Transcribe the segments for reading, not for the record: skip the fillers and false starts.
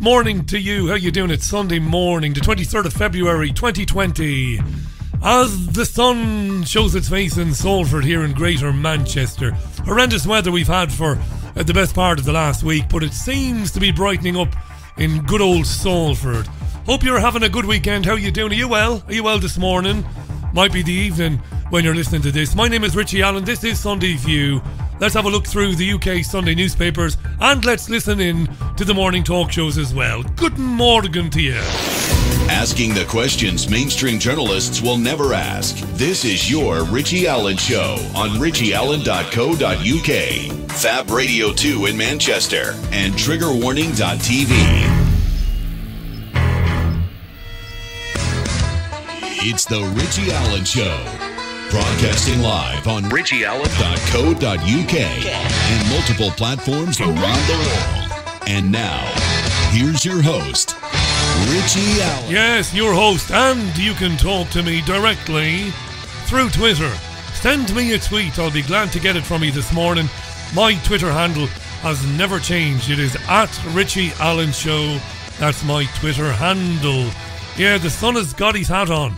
Morning to you. How you doing? It's Sunday morning, the 23rd of February, 2020. As the sun shows its face in Salford here in Greater Manchester. Horrendous weather we've had for the best part of the last week, but it seems to be brightening up in good old Salford. Hope you're having a good weekend. How you doing? Are you well? Are you well this morning? Might be the evening when you're listening to this. My name is Richie Allen. This is Sunday View. Let's have a look through the UK Sunday newspapers and let's listen in to the morning talk shows as well. Good morning to you. Asking the questions mainstream journalists will never ask. This is your Richie Allen Show on richieallen.co.uk, Fab Radio 2 in Manchester, and triggerwarning.tv. It's the Richie Allen Show. Broadcasting live on richieallen.co.uk and multiple platforms around the world. And now, here's your host, Richie Allen. Yes, your host, and you can talk to me directly through Twitter. Send me a tweet. I'll be glad to get it from you this morning. My Twitter handle has never changed. It is at Richie Allen Show. That's my Twitter handle. Yeah, the sun has got his hat on.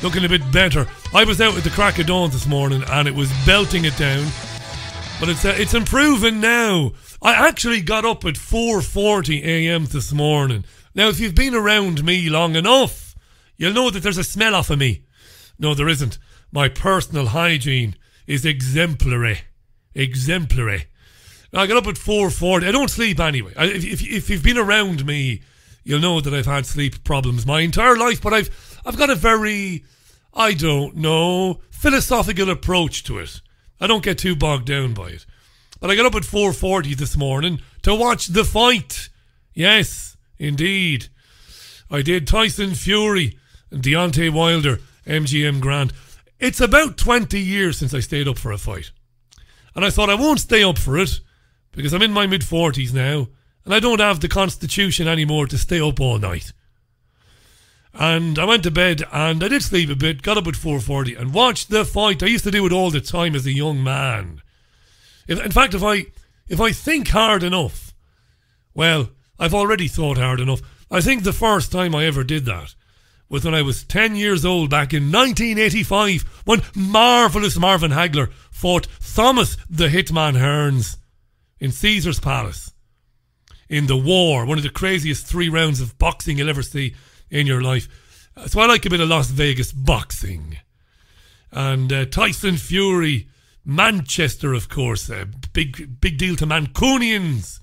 Looking a bit better. I was out at the crack of dawn this morning and it was belting it down. But it's improving now. I actually got up at 4:40 a.m. this morning. Now, if you've been around me long enough, you'll know that there's a smell off of me. No, there isn't. My personal hygiene is exemplary. Exemplary. I got up at 4:40. I don't sleep anyway. If you've been around me, you'll know that I've had sleep problems my entire life, but I've got a very, I don't know, philosophical approach to it. I don't get too bogged down by it. But I got up at 4:40 this morning to watch the fight. Yes, indeed. I did. Tyson Fury and Deontay Wilder, MGM Grand. It's about 20 years since I stayed up for a fight. And I thought I won't stay up for it because I'm in my mid-40s now and I don't have the constitution anymore to stay up all night. And I went to bed and I did sleep a bit, got up at 4:40 and watched the fight. I used to do it all the time as a young man. In fact, if I think hard enough, well, I've already thought hard enough. I think the first time I ever did that was when I was 10 years old back in 1985 when marvellous Marvin Hagler fought Thomas the Hitman Hearns in Caesar's Palace in the war, one of the craziest 3 rounds of boxing you'll ever see in your life. So I like a bit of Las Vegas boxing. And Tyson Fury, Manchester, of course. Big deal to Mancunians.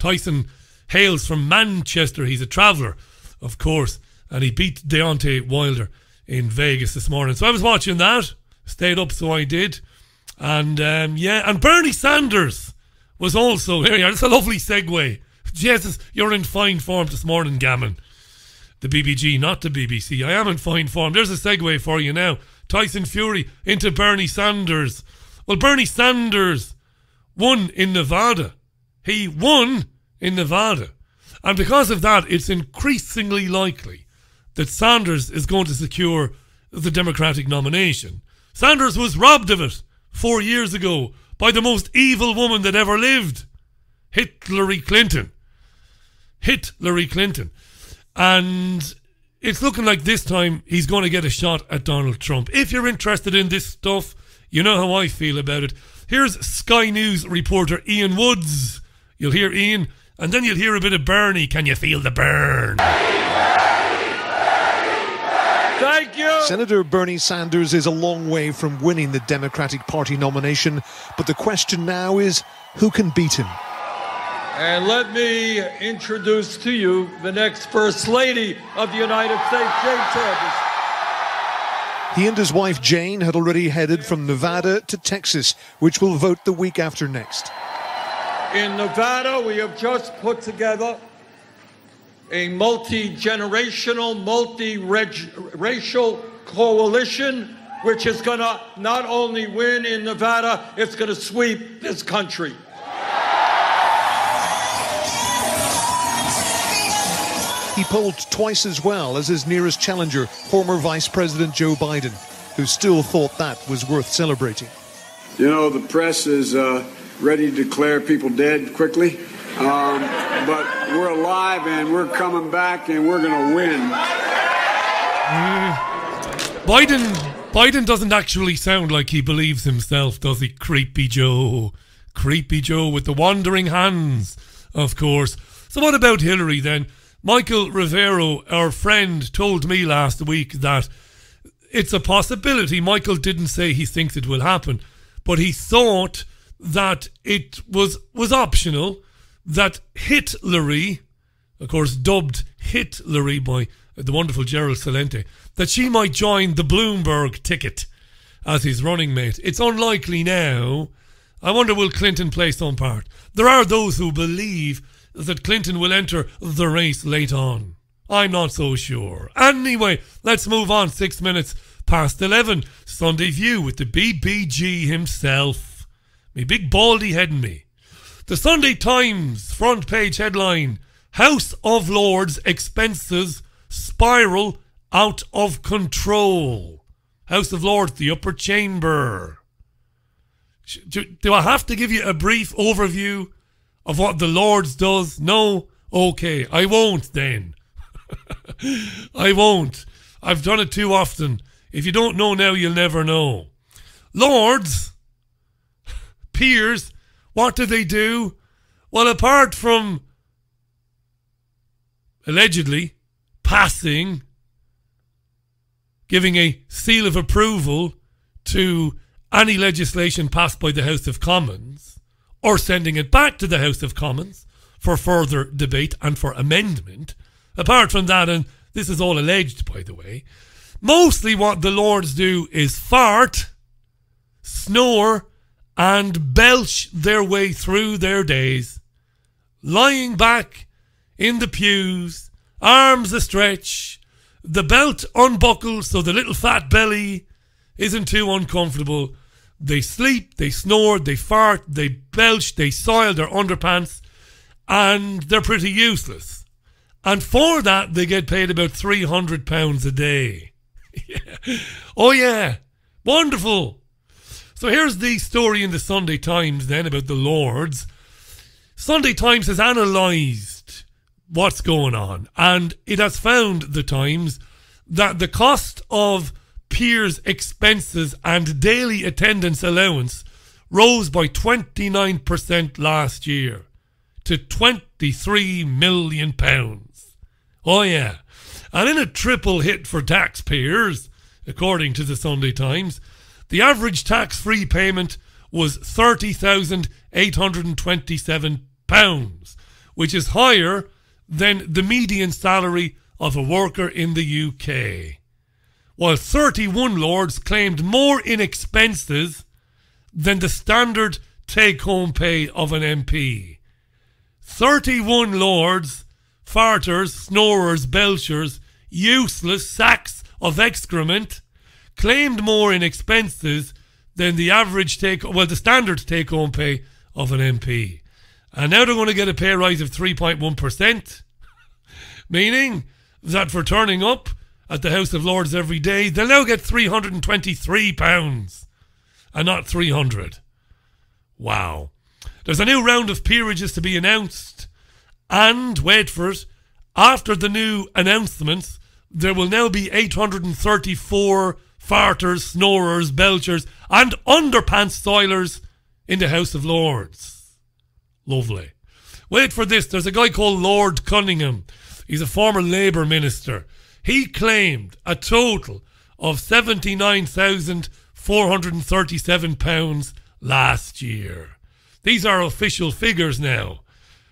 Tyson hails from Manchester. He's a traveller, of course. And he beat Deontay Wilder in Vegas this morning. So I was watching that. Stayed up, so I did. And, yeah. And Bernie Sanders was also... Here we are. That's a lovely segue. Jesus, you're in fine form this morning, Gammon. The BBG, not the BBC. I am in fine form. There's a segue for you now. Tyson Fury into Bernie Sanders. Well, Bernie Sanders won in Nevada. He won in Nevada. And because of that, it's increasingly likely that Sanders is going to secure the Democratic nomination. Sanders was robbed of it 4 years ago by the most evil woman that ever lived, Hillary Clinton. Hillary Clinton. And it's looking like this time he's going to get a shot at Donald Trump. If you're interested in this stuff, you know how I feel about it. Here's Sky News reporter Ian Woods. You'll hear Ian, and then you'll hear a bit of Bernie. Can you feel the burn? Thank you. Senator Bernie Sanders is a long way from winning the Democratic Party nomination, but the question now is who can beat him? And let me introduce to you the next First Lady of the United States, Jane Sanders. He and his wife Jane had already headed from Nevada to Texas, which will vote the week after next. In Nevada, we have just put together a multi-generational, multi-racial coalition, which is going to not only win in Nevada, it's going to sweep this country. He polled twice as well as his nearest challenger, former Vice President Joe Biden, who still thought that was worth celebrating. You know, the press is ready to declare people dead quickly. But we're alive and we're coming back and we're going to win. Biden doesn't actually sound like he believes himself, does he? Creepy Joe. Creepy Joe with the wandering hands, of course. So what about Hillary then? Michael Rivero, our friend, told me last week that it's a possibility. Michael didn't say he thinks it will happen, but he thought that it was optional, that Hitlary, of course dubbed Hitlary by the wonderful Gerald Celente, that she might join the Bloomberg ticket as his running mate. It's unlikely now. I wonder will Clinton play some part? There are those who believe that Clinton will enter the race late on. I'm not so sure. Anyway, let's move on. 11:06. Sunday View with the BBG himself. Me big baldy head and me. The Sunday Times front page headline: House of Lords expenses spiral out of control. House of Lords, the upper chamber. Do I have to give you a brief overview of what the Lords does? No? Okay, I won't then. I won't. I've done it too often. If you don't know now, you'll never know. Lords, peers, what do they do? Well, apart from allegedly passing, giving a seal of approval to any legislation passed by the House of Commons, or sending it back to the House of Commons for further debate and for amendment. Apart from that, and this is all alleged, by the way, mostly what the Lords do is fart, snore, and belch their way through their days, lying back in the pews, arms astretch, the belt unbuckled so the little fat belly isn't too uncomfortable. They sleep, they snore, they fart, they belch, they soil their underpants, and they're pretty useless. And for that, they get paid about £300 a day. Yeah. Oh yeah, wonderful. So here's the story in the Sunday Times then about the Lords. Sunday Times has analysed what's going on, and it has found, the Times, that the cost of peers' expenses and daily attendance allowance rose by 29% last year to £23 million. Oh yeah. And in a triple hit for taxpayers, according to the Sunday Times, the average tax-free payment was £30,827, which is higher than the median salary of a worker in the UK. While 31 Lords claimed more in expenses than the standard take-home pay of an MP. 31 Lords, farters, snorers, belchers, useless sacks of excrement, claimed more in expenses than the average the standard take-home pay of an MP. And now they're going to get a pay rise of 3.1%, meaning that for turning up at the House of Lords every day, they'll now get £323 and not 300. Wow. There's a new round of peerages to be announced, and wait for it, after the new announcements there will now be 834 farters, snorers, belchers and underpants soilers in the House of Lords. Lovely. Wait for this, there's a guy called Lord Cunningham. He's a former Labour minister. He claimed a total of £79,437 last year. These are official figures now.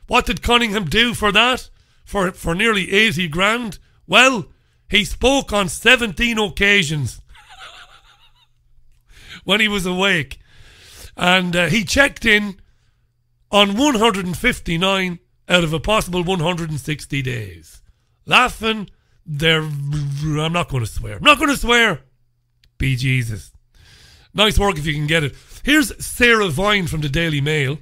What did Cunningham do for that? For nearly 80 grand? Well, he spoke on 17 occasions when he was awake. And he checked in on 159 out of a possible 160 days. Laughing. I'm not going to swear. I'm not going to swear. Be Jesus. Nice work if you can get it. Here's Sarah Vine from the Daily Mail.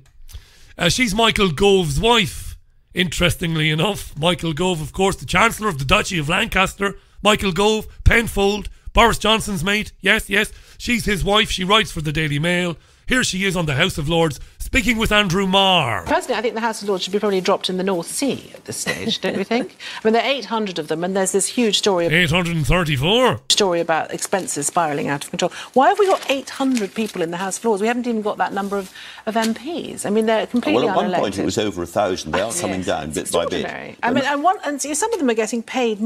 She's Michael Gove's wife, interestingly enough. Michael Gove, of course, the Chancellor of the Duchy of Lancaster. Michael Gove, Penfold, Boris Johnson's mate. Yes, yes. She's his wife. She writes for the Daily Mail. Here she is on the House of Lords Speaking with Andrew Marr. Personally, I think the House of Lords should be probably dropped in the North Sea at this stage, don't you think? I mean, there are 800 of them, and there's this huge story... 834? ...story about expenses spiralling out of control. Why have we got 800 people in the House of Lords? We haven't even got that number of MPs. I mean, they're completely unelected. Well, at one point it was over 1,000. They are coming down bit by bit. I mean, and some of them are getting paid,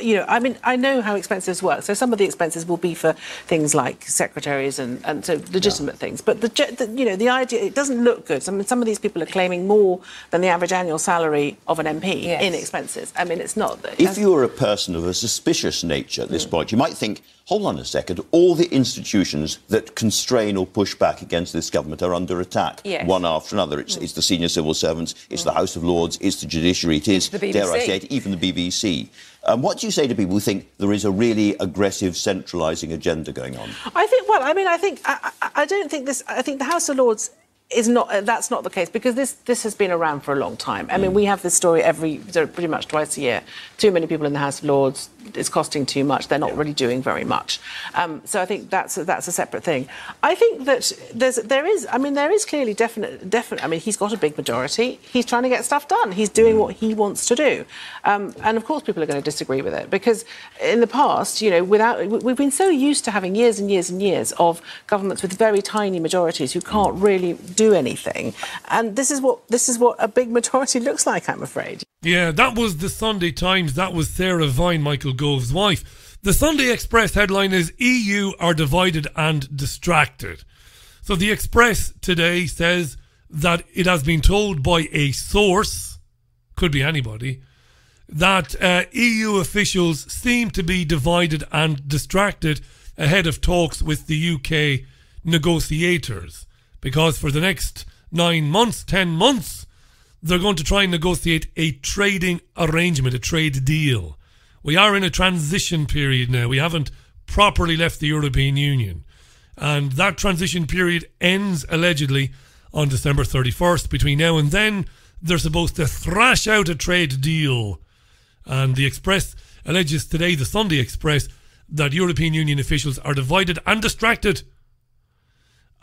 you know, I mean, I know how expenses work, so some of the expenses will be for things like secretaries and so legitimate things. But, you know, the idea... It doesn't look good. I mean, some of these people are claiming more than the average annual salary of an MP in expenses. I mean, it's not... If you were a person of a suspicious nature at this point, you might think, hold on a second, all the institutions that constrain or push back against this government are under attack, one after another. It's the senior civil servants, it's the House of Lords, it's the judiciary, it's the BBC. Dare I say it, even the BBC. What do you say to people who think there is a really aggressive centralising agenda going on? I think, well, I mean, I think... I don't think this... I think the House of Lords... is not that's not the case, because this has been around for a long time. I mean, we have this story pretty much twice a year. Too many people in the House of Lords, it's costing too much, they're not really doing very much. So I think that's a separate thing. I think that there is I mean, there is clearly definite I mean, he's got a big majority, he's trying to get stuff done, he's doing what he wants to do. And of course people are going to disagree with it, because in the past, you know, we've been so used to having years and years and years of governments with very tiny majorities who can't really do anything, and this is what a big majority looks like, I'm afraid. Yeah, that was the Sunday Times. That was Sarah Vine, Michael Gove's wife. The Sunday Express headline is EU are divided and distracted. So the Express today says that it has been told by a source, could be anybody, that EU officials seem to be divided and distracted ahead of talks with the UK negotiators. Because for the next 9 months, 10 months, they're going to try and negotiate a trading arrangement, a trade deal. We are in a transition period now. We haven't properly left the European Union. And that transition period ends, allegedly, on December 31st. Between now and then, they're supposed to thrash out a trade deal. And the Express alleges today, the Sunday Express, that European Union officials are divided and distracted.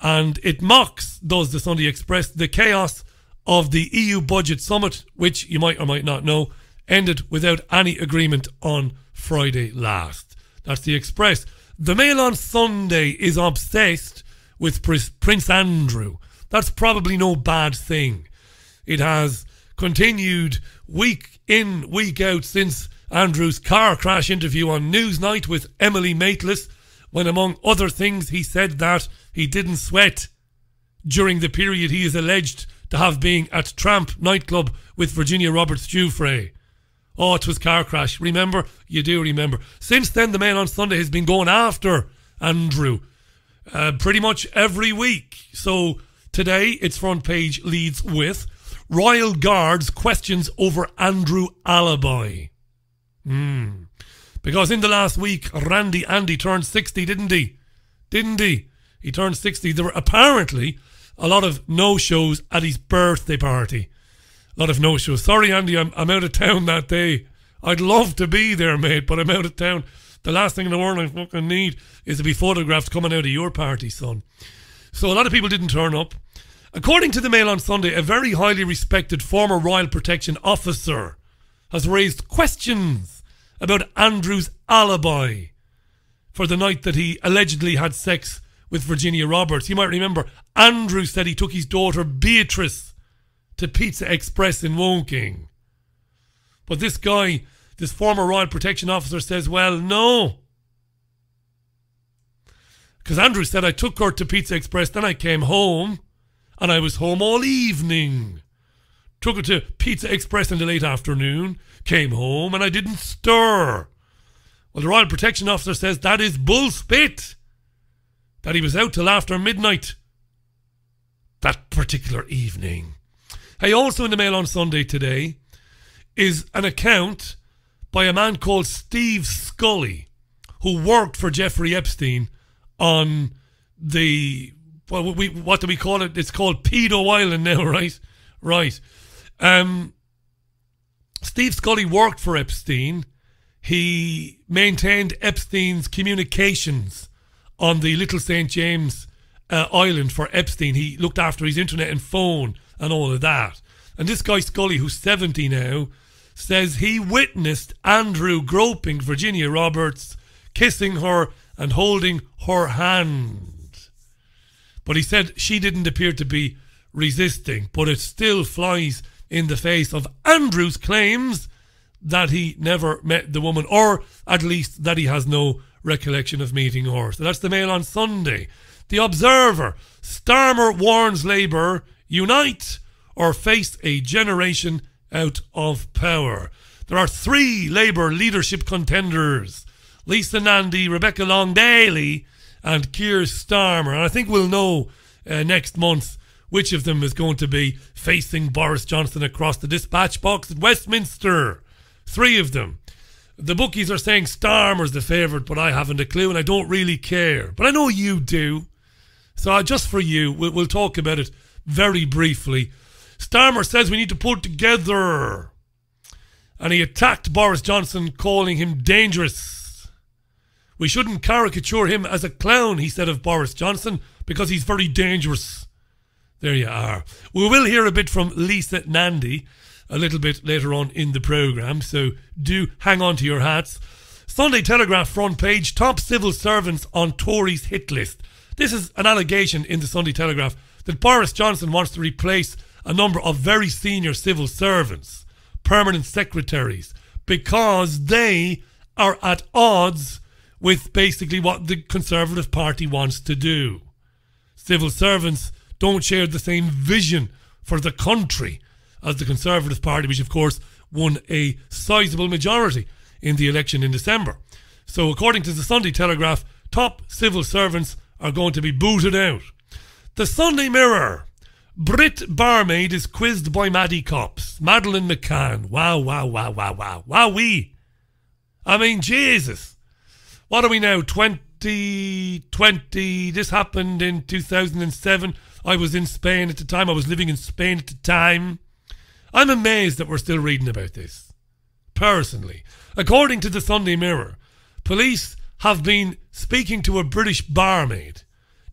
And it mocks, does the Sunday Express, the chaos of the EU budget summit, which you might or might not know, ended without any agreement on Friday last. That's the Express. The Mail on Sunday is obsessed with Prince Andrew. That's probably no bad thing. It has continued week in, week out since Andrew's car crash interview on Newsnight with Emily Maitlis, when, among other things, he said that he didn't sweat during the period he is alleged to have been at Tramp nightclub with Virginia Roberts Giuffre. Oh, it was car crash. Remember? You do remember. Since then, the Mail on Sunday has been going after Andrew pretty much every week. So today, its front page leads with Royal Guards questions over Andrew alibi. Because in the last week, Randy Andy turned 60, didn't he? He turned 60. There were apparently a lot of no-shows at his birthday party. A lot of no-shows. Sorry, Andy, I'm out of town that day. I'd love to be there, mate, but I'm out of town. The last thing in the world I fucking need is to be photographed coming out of your party, son. So a lot of people didn't turn up. According to the Mail on Sunday, a very highly respected former Royal Protection officer has raised questions about Andrew's alibi for the night that he allegedly had sex with Virginia Roberts. You might remember Andrew said he took his daughter Beatrice to Pizza Express in Woking. But this guy, this former Royal Protection Officer, says, well, no. Because Andrew said, I took her to Pizza Express, then I came home, and I was home all evening. Took her to Pizza Express in the late afternoon, came home, and I didn't stir. Well, the Royal Protection Officer says that is bullspit, that he was out till after midnight that particular evening. Hey, also in the Mail on Sunday today is an account by a man called Steve Scully, who worked for Jeffrey Epstein on the, well, what do we call it? It's called Pedo Island now, right? Right. Steve Scully worked for Epstein. He maintained Epstein's communications on the Little St. James Ireland for Epstein. He looked after his internet and phone and all of that. And this guy Scully, who's 70 now, says he witnessed Andrew groping Virginia Roberts, kissing her and holding her hand. But he said she didn't appear to be resisting, but it still flies in the face of Andrew's claims that he never met the woman, or at least that he has no recollection of meeting her. So that's the Mail on Sunday. The Observer: Starmer warns Labour, unite or face a generation out of power. There are three Labour leadership contenders: Lisa Nandy, Rebecca Long Bailey and Keir Starmer. And I think we'll know next month which of them is going to be facing Boris Johnson across the dispatch box at Westminster. Three of them. The bookies are saying Starmer's the favourite, but I haven't a clue and I don't really care. But I know you do. So just for you, we'll talk about it very briefly. Starmer says we need to pull together. And he attacked Boris Johnson, calling him dangerous. We shouldn't caricature him as a clown, he said of Boris Johnson, because he's very dangerous. There you are. We will hear a bit from Lisa Nandy a little bit later on in the programme, so do hang on to your hats. Sunday Telegraph front page: top civil servants on Tories hit list. This is an allegation in the Sunday Telegraph that Boris Johnson wants to replace a number of very senior civil servants, permanent secretaries, because they are at odds with basically what the Conservative Party wants to do. Civil servants don't share the same vision for the country as the Conservative Party, which of course won a sizable majority in the election in December. So according to the Sunday Telegraph, top civil servants are going to be booted out. The Sunday Mirror: Brit barmaid is quizzed by Maddie Cops. Madeleine McCann. Wow, wow, wow, wow, wow. Wowee. I mean, Jesus. What are we now? 2020. This happened in 2007. I was in Spain at the time. I was living in Spain at the time. I'm amazed that we're still reading about this, personally. According to the Sunday Mirror, police have been speaking to a British barmaid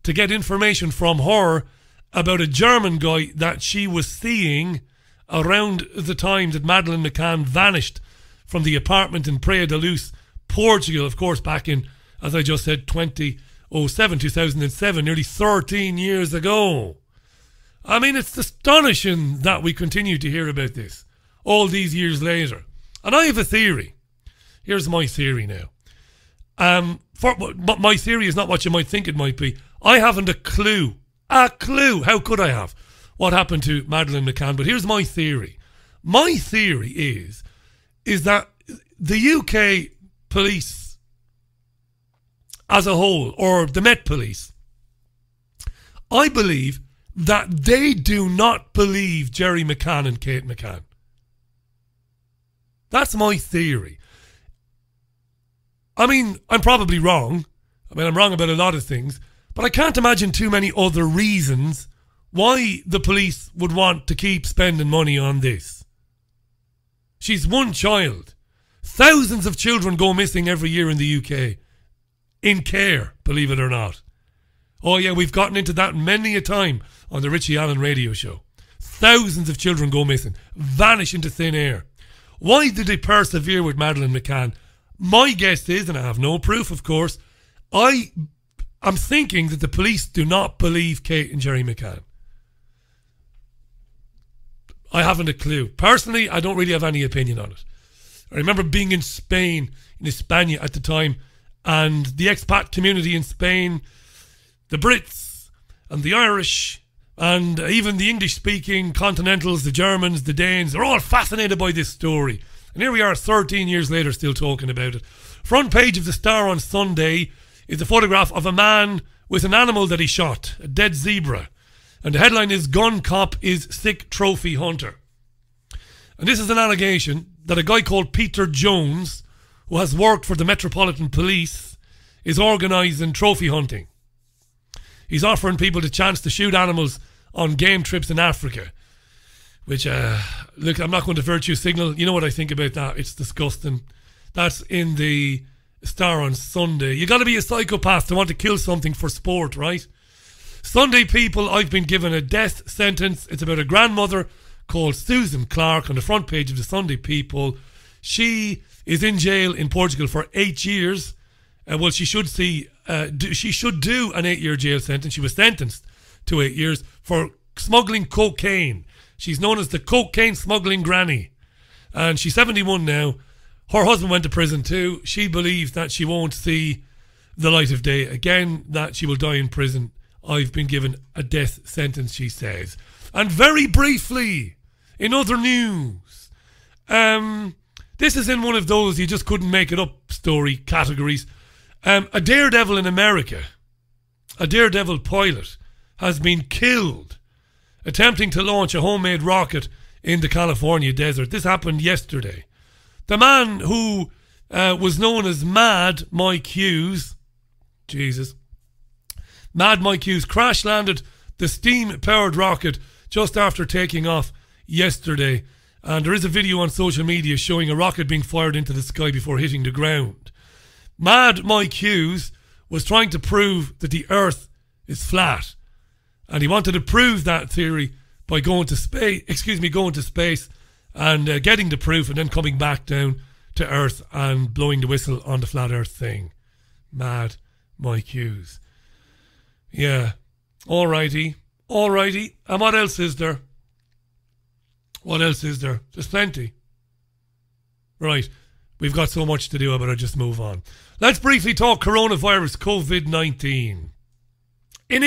to get information from her about a German guy that she was seeing around the time that Madeleine McCann vanished from the apartment in Praia da Luz, Portugal, of course, back in, as I just said, 2007, nearly 13 years ago. I mean, it's astonishing that we continue to hear about this all these years later. And I have a theory. Here's my theory now. But my theory is not what you might think it might be. I haven't a clue. A clue. How could I have? What happened to Madeleine McCann? But here's my theory. My theory is that the UK police as a whole, or the Met Police, I believe that they do not believe Jerry McCann and Kate McCann. That's my theory. I mean, I'm probably wrong. I mean, I'm wrong about a lot of things, but I can't imagine too many other reasons why the police would want to keep spending money on this. She's one child. Thousands of children go missing every year in the UK in care, believe it or not. Oh yeah, we've gotten into that many a time on the Richie Allen radio show. Thousands of children go missing, vanish into thin air. Why did they persevere with Madeleine McCann? My guess is, and I have no proof of course, I'm thinking that the police do not believe Kate and Jerry McCann. I haven't a clue. Personally, I don't really have any opinion on it. I remember being in Spain, in Hispania at the time, and the expat community in Spain, the Brits and the Irish and even the English-speaking continentals, the Germans, the Danes, they're all fascinated by this story. And here we are 13 years later still talking about it. Front page of the Star on Sunday is a photograph of a man with an animal that he shot, a dead zebra. And the headline is "Gun Cop is Sick Trophy Hunter." And this is an allegation that a guy called Peter Jones, who has worked for the Metropolitan Police, is organising trophy hunting. He's offering people the chance to shoot animals on game trips in Africa. Which, look, I'm not going to virtue signal. You know what I think about that. It's disgusting. That's in the Star on Sunday. You got to be a psychopath to want to kill something for sport, right? Sunday, people, I've been given a death sentence. It's about a grandmother called Susan Clark on the front page of the Sunday People. She is in jail in Portugal for 8 years. Well, she should do an 8-year jail sentence. She was sentenced to 8 years for smuggling cocaine. She's known as the cocaine smuggling granny. And she's 71 now. Her husband went to prison too. She believes that she won't see the light of day again, that she will die in prison. I've been given a death sentence, she says. And very briefly, in other news, this is in one of those you just couldn't make it up story categories. A daredevil in America, a daredevil pilot, has been killed attempting to launch a homemade rocket in the California desert. This happened yesterday. The man who was known as Mad Mike Hughes, Jesus, Mad Mike Hughes crash-landed the steam-powered rocket just after taking off yesterday. And there is a video on social media showing a rocket being fired into the sky before hitting the ground. Mad Mike Hughes was trying to prove that the Earth is flat. And he wanted to prove that theory by going to space and getting the proof and then coming back down to Earth and blowing the whistle on the flat Earth thing. Mad Mike Hughes. Yeah. Alrighty. Alrighty. And what else is there? What else is there? There's plenty. Right. We've got so much to do, I better just move on. Let's briefly talk coronavirus, COVID-19. In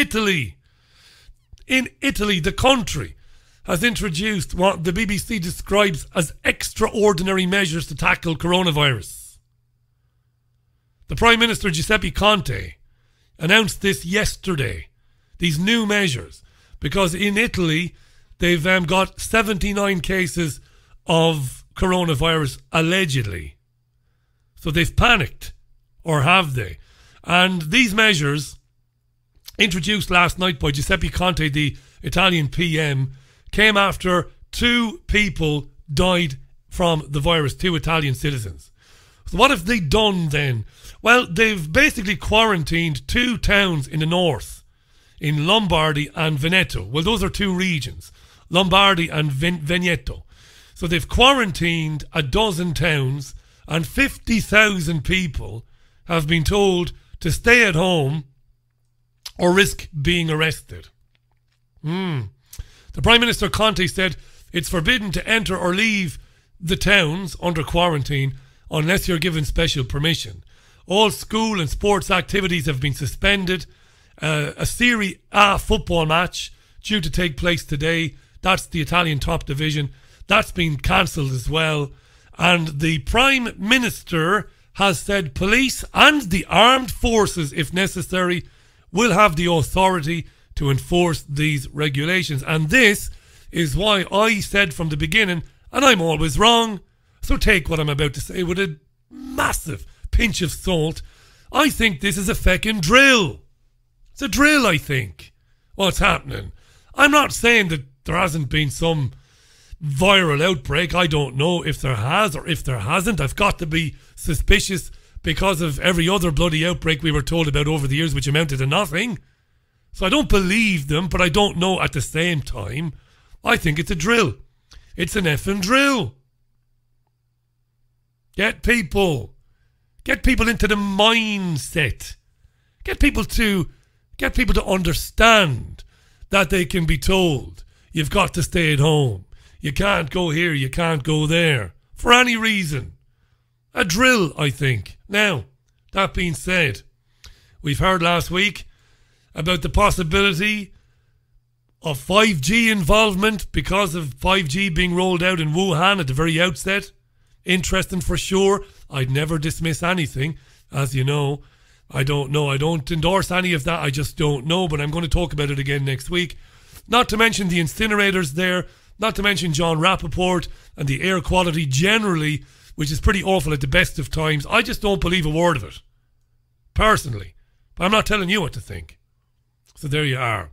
Italy, the country has introduced what the BBC describes as extraordinary measures to tackle coronavirus. The Prime Minister, Giuseppe Conte, announced this yesterday, these new measures, because in Italy, they've got 79 cases of coronavirus, allegedly. So they've panicked, or have they? And these measures, introduced last night by Giuseppe Conte, the Italian PM, came after two people died from the virus, two Italian citizens. So what have they done then? Well, they've basically quarantined two towns in the north, in Lombardy and Veneto. Well, those are two regions, Lombardy and Veneto. So they've quarantined a dozen towns and 50,000 people have been told to stay at home or risk being arrested. The Prime Minister Conte said it's forbidden to enter or leave the towns under quarantine unless you're given special permission. All school and sports activities have been suspended. A Serie A football match due to take place today, that's the Italian top division, that's been cancelled as well. And the Prime Minister has said police and the armed forces, if necessary, will have the authority to enforce these regulations. And this is why I said from the beginning, and I'm always wrong, so take what I'm about to say with a massive pinch of salt. I think this is a feckin' drill. It's a drill, I think, what's happening. I'm not saying that there hasn't been some viral outbreak. I don't know if there has or if there hasn't. I've got to be suspicious because of every other bloody outbreak we were told about over the years, which amounted to nothing. So I don't believe them, but I don't know at the same time. I think it's a drill. It's an effing drill. Get people into the mindset. Get people to understand that they can be told, you've got to stay at home. You can't go here, you can't go there. For any reason. A drill, I think. Now, that being said, we've heard last week about the possibility of 5G involvement because of 5G being rolled out in Wuhan at the very outset. Interesting for sure. I'd never dismiss anything, as you know. I don't know. I don't endorse any of that. I just don't know, but I'm going to talk about it again next week. Not to mention the incinerators there, not to mention John Rappaport and the air quality generally, which is pretty awful at the best of times. I just don't believe a word of it, personally. But I'm not telling you what to think. So there you are.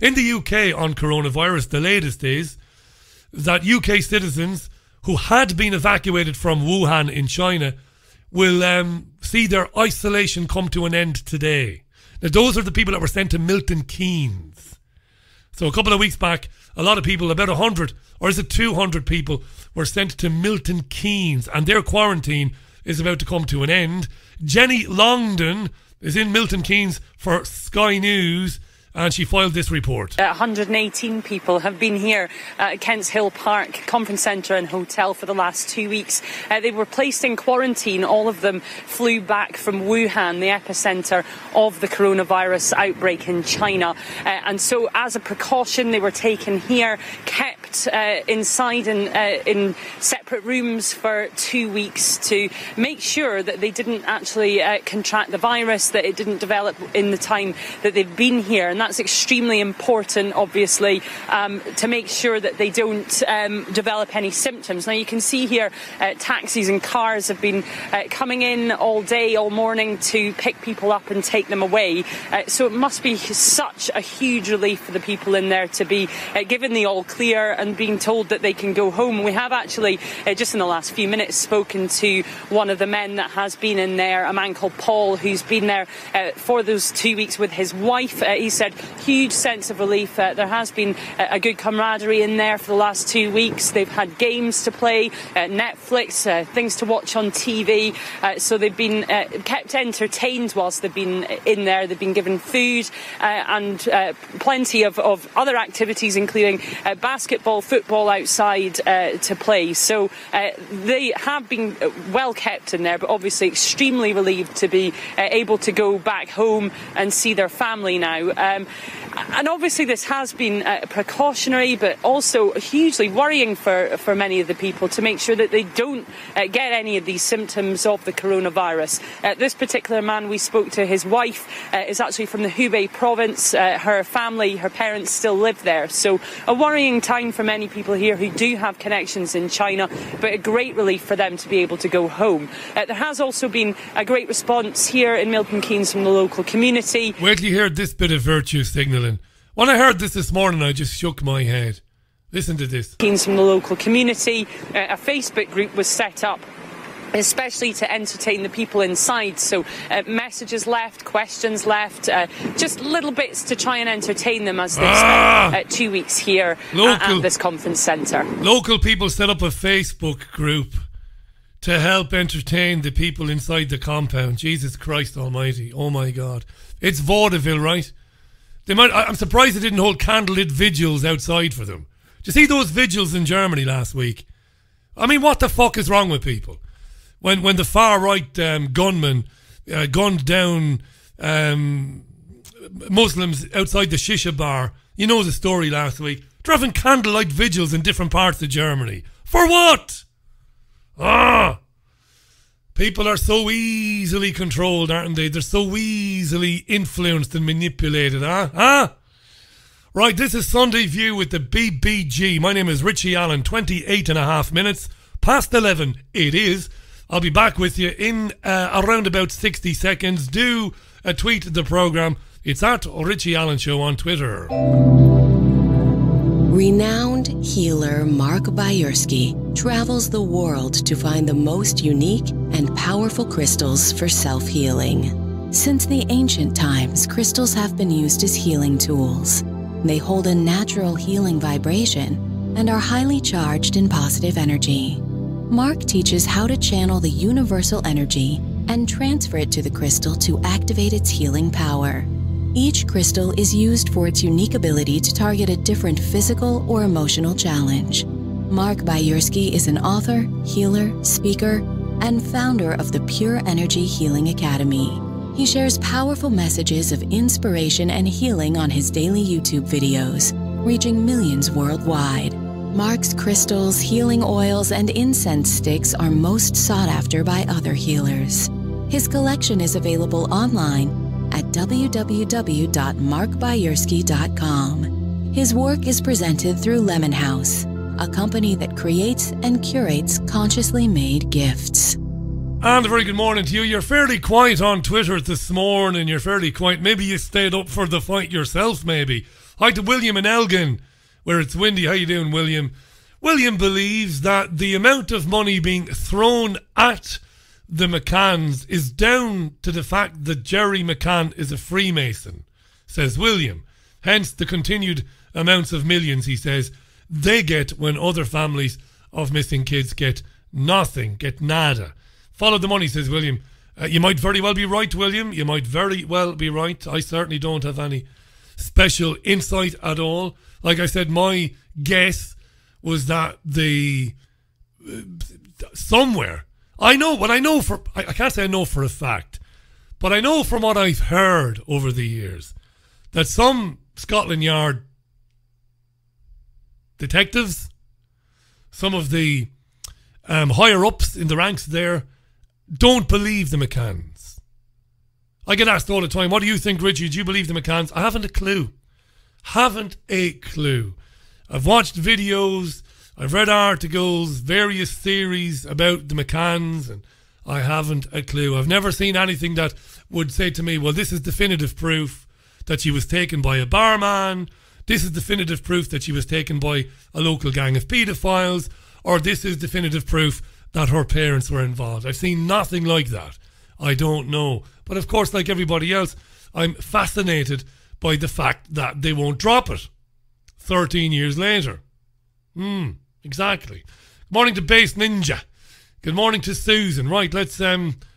In the UK on coronavirus, the latest is that UK citizens who had been evacuated from Wuhan in China will see their isolation come to an end today. Now, those are the people that were sent to Milton Keynes. So a couple of weeks back, a lot of people, about 100, or is it 200 people, were sent to Milton Keynes, and their quarantine is about to come to an end. Jenny Longdon is in Milton Keynes for Sky News, and she filed this report. 118 people have been here at Kent's Hill Park Conference Centre and Hotel for the last 2 weeks. They were placed in quarantine. All of them flew back from Wuhan, the epicentre of the coronavirus outbreak in China. And so as a precaution, they were taken here, kept inside in separate rooms for 2 weeks to make sure that they didn't actually contract the virus, that it didn't develop in the time that they've been here. And that's extremely important, obviously, to make sure that they don't develop any symptoms. Now, you can see here taxis and cars have been coming in all day, all morning to pick people up and take them away. So it must be such a huge relief for the people in there to be given the all clear and being told that they can go home. We have actually, just in the last few minutes, spoken to one of the men that has been in there, a man called Paul, who's been there for those 2 weeks with his wife. He said huge sense of relief. There has been a good camaraderie in there for the last 2 weeks. They've had games to play, Netflix, things to watch on TV. So they've been kept entertained whilst they've been in there. They've been given food and plenty of other activities, including basketball, football outside to play. So they have been well kept in there, but obviously extremely relieved to be able to go back home and see their family now. And obviously this has been precautionary, but also hugely worrying for many of the people to make sure that they don't get any of these symptoms of the coronavirus. This particular man we spoke to, his wife is actually from the Hubei province. Her family, her parents still live there. So a worrying time for many people here who do have connections in China, but a great relief for them to be able to go home. There has also been a great response here in Milton Keynes from the local community. Wait till you hear this bit of virtue signalling. When I heard this morning, I just shook my head. Listen to this. Keynes from the local community, a Facebook group was set up, especially to entertain the people inside. So messages left, questions left, just little bits to try and entertain them as they spent 2 weeks here at this conference centre. Local people set up a Facebook group to help entertain the people inside the compound. Jesus Christ almighty. Oh my God. It's vaudeville, right? They might, I'm surprised they didn't hold candlelit vigils outside for them. Did you see those vigils in Germany last week? I mean, what the fuck is wrong with people? When the far-right gunman gunned down Muslims outside the shisha bar, you know the story last week. They're having candlelight vigils in different parts of Germany. For what? Ah! People are so easily controlled, aren't they? They're so easily influenced and manipulated, huh? Huh? Right, this is Sunday View with the BBG. My name is Richie Allen, 28 and a half minutes. Past 11, it is. I'll be back with you in around about 60 seconds. Do tweet the programme. It's at Richie Allen Show on Twitter. Renowned healer Mark Bajewski travels the world to find the most unique and powerful crystals for self-healing. Since the ancient times, crystals have been used as healing tools. They hold a natural healing vibration and are highly charged in positive energy. Mark teaches how to channel the universal energy and transfer it to the crystal to activate its healing power. Each crystal is used for its unique ability to target a different physical or emotional challenge. Mark Bajewski is an author, healer, speaker, and founder of the Pure Energy Healing Academy. He shares powerful messages of inspiration and healing on his daily YouTube videos, reaching millions worldwide. Mark's crystals, healing oils, and incense sticks are most sought after by other healers. His collection is available online at www.markbajewski.com. His work is presented through Lemon House, a company that creates and curates consciously made gifts. And a very good morning to you. You're fairly quiet on Twitter this morning. You're fairly quiet. Maybe you stayed up for the fight yourself, maybe. Hi to William in Elgin, where it's windy. How you doing, William? William believes that the amount of money being thrown at the McCanns is down to the fact that Jerry McCann is a Freemason, says William. Hence the continued amounts of millions, he says, they get when other families of missing kids get nothing, get nada. Follow the money, says William. You might very well be right, William. You might very well be right. I certainly don't have any special insight at all. Like I said, my guess was that the somewhere, I know what I know for, I can't say I know for a fact, but I know from what I've heard over the years that some Scotland Yard detectives, some of the higher ups in the ranks there, don't believe the McCanns. I get asked all the time, what do you think, Richie? Do you believe the McCanns? I haven't a clue. Haven't a clue. I've watched videos, I've read articles, various theories about the McCanns, and I haven't a clue. I've never seen anything that would say to me, well, this is definitive proof that she was taken by a barman, this is definitive proof that she was taken by a local gang of paedophiles, or this is definitive proof that her parents were involved. I've seen nothing like that. I don't know. But of course, like everybody else, I'm fascinated by the fact that they won't drop it 13 years later. Exactly. Good morning to Base Ninja. Good morning to Susan. Right, let's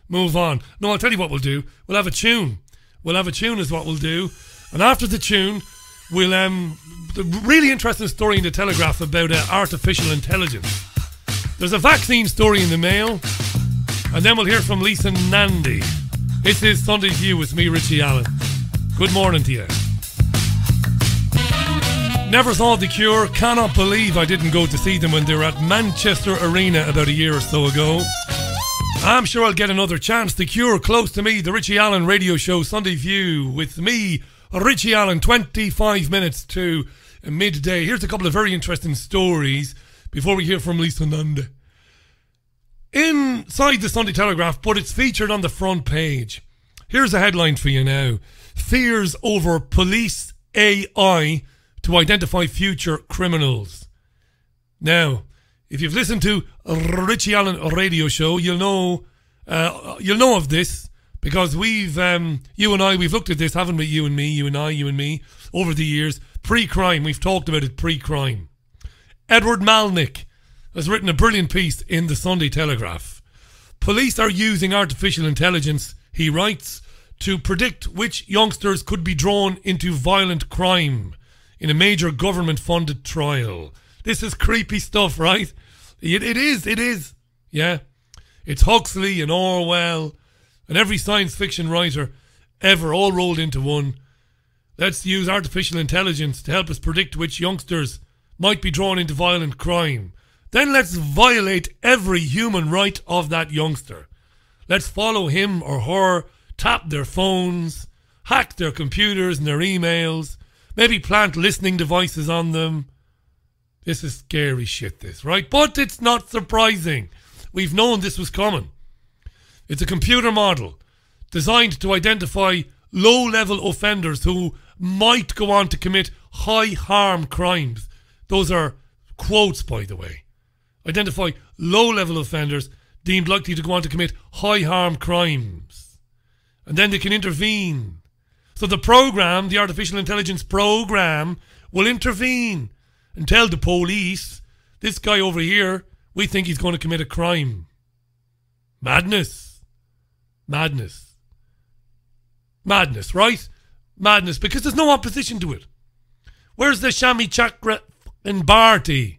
move on. No, I'll tell you what we'll do. We'll have a tune. We'll have a tune is what we'll do. And after the tune, we'll... the really interesting story in The Telegraph about artificial intelligence. There's a vaccine story in the Mail. And then we'll hear from Lisa Nandy. This is Sunday View with me, Richie Allen. Good morning to you. Never saw The Cure. Cannot believe I didn't go to see them when they were at Manchester Arena about a year or so ago. I'm sure I'll get another chance. The Cure, close to me. The Richie Allen radio show, Sunday View with me, Richie Allen. 25 minutes to midday. Here's a couple of very interesting stories before we hear from Lisa Nandy. Inside the Sunday Telegraph, but it's featured on the front page. Here's a headline for you now. Fears over police AI to identify future criminals. Now, if you've listened to Richie Allen radio show, you'll know of this, because we've, you and I, we've looked at this, haven't we? You and me, over the years. Pre-crime, we've talked about it pre-crime. Edward Malnick has written a brilliant piece in the Sunday Telegraph. Police are using artificial intelligence, he writes, to predict which youngsters could be drawn into violent crime in a major government-funded trial. This is creepy stuff, right? It is. Yeah. It's Huxley and Orwell and every science fiction writer ever all rolled into one. Let's use artificial intelligence to help us predict which youngsters might be drawn into violent crime. Then let's violate every human right of that youngster. Let's follow him or her, tap their phones, hack their computers and their emails, maybe plant listening devices on them. This is scary shit, this, right? But it's not surprising. We've known this was coming. It's a computer model designed to identify low-level offenders who might go on to commit high-harm crimes. Those are quotes, by the way. Identify low-level offenders deemed likely to go on to commit high-harm crimes. And then they can intervene. So the program, the artificial intelligence program, will intervene and tell the police, this guy over here, we think he's going to commit a crime. Madness. Madness. Madness, right? Madness, because there's no opposition to it. Where's the Shami Chakra and Bharti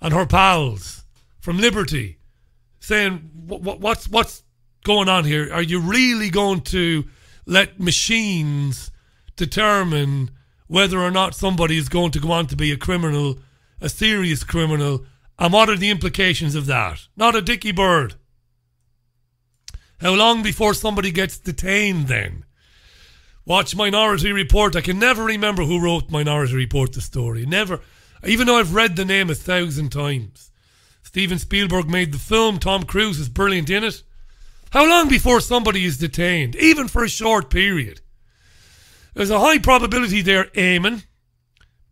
and her pals from Liberty saying, what's going on here? Are you really going to let machines determine whether or not somebody is going to go on to be a criminal, a serious criminal, and what are the implications of that? Not a dicky bird. How long before somebody gets detained then? Watch Minority Report. I can never remember who wrote Minority Report, the story. Never. Even though I've read the name 1,000 times. Steven Spielberg made the film. Tom Cruise is brilliant in it. How long before somebody is detained? Even for a short period. There's a high probability there, Eamon.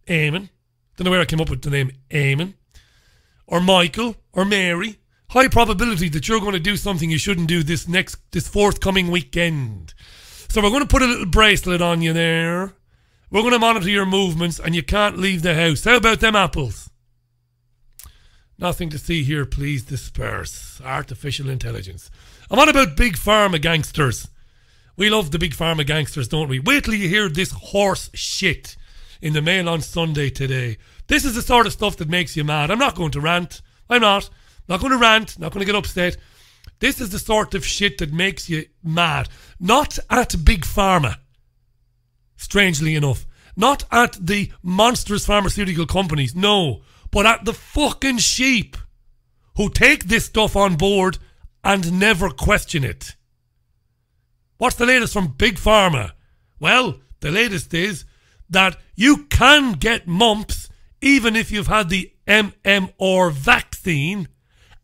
Eamon. Don't know where I came up with the name Eamon. Or Michael. Or Mary. high probability that you're going to do something you shouldn't do this forthcoming weekend. So we're going to put a little bracelet on you there. We're going to monitor your movements and you can't leave the house. How about them apples? Nothing to see here. Please disperse. Artificial intelligence. I'm on about big pharma gangsters. We love the big pharma gangsters, don't we? Wait till you hear this horse shit in the Mail on Sunday today. This is the sort of stuff that makes you mad. I'm not going to rant. I'm not. Not going to rant. Not going to get upset. This is the sort of shit that makes you mad. Not at big pharma. Strangely enough. Not at the monstrous pharmaceutical companies. No. But at the fucking sheep who take this stuff on board and never question it. What's the latest from big pharma? Well, the latest is that you can get mumps even if you've had the MMR vaccine,